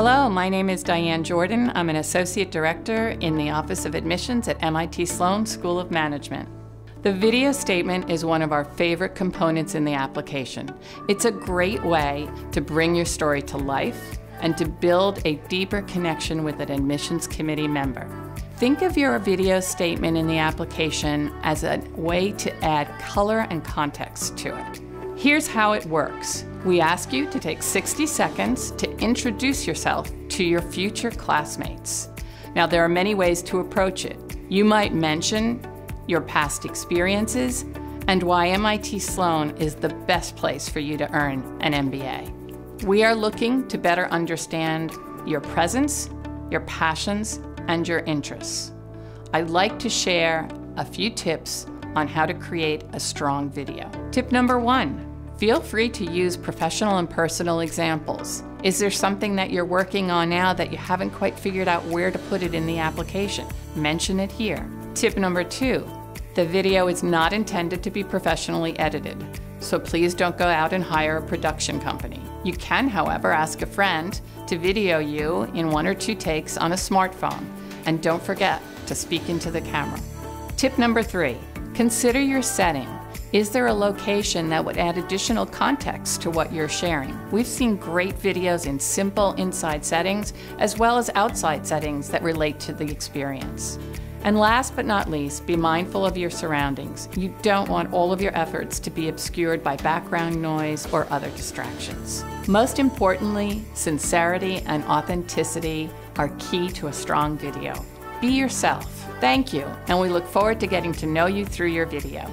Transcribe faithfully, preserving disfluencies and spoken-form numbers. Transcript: Hello, my name is Diane Jordan. I'm an Associate Director in the Office of Admissions at M I T Sloan School of Management. The video statement is one of our favorite components in the application. It's a great way to bring your story to life and to build a deeper connection with an admissions committee member. Think of your video statement in the application as a way to add color and context to it. Here's how it works. We ask you to take sixty seconds to introduce yourself to your future classmates. Now, there are many ways to approach it. You might mention your past experiences and why M I T Sloan is the best place for you to earn an M B A. We are looking to better understand your presence, your passions, and your interests. I'd like to share a few tips on how to create a strong video. Tip number one, feel free to use professional and personal examples. Is there something that you're working on now that you haven't quite figured out where to put it in the application? Mention it here. Tip number two, the video is not intended to be professionally edited, so please don't go out and hire a production company. You can, however, ask a friend to video you in one or two takes on a smartphone, and don't forget to speak into the camera. Tip number three, consider your setting. Is there a location that would add additional context to what you're sharing? We've seen great videos in simple inside settings as well as outside settings that relate to the experience. And last but not least, be mindful of your surroundings. You don't want all of your efforts to be obscured by background noise or other distractions. Most importantly, sincerity and authenticity are key to a strong video. Be yourself. Thank you, and we look forward to getting to know you through your video.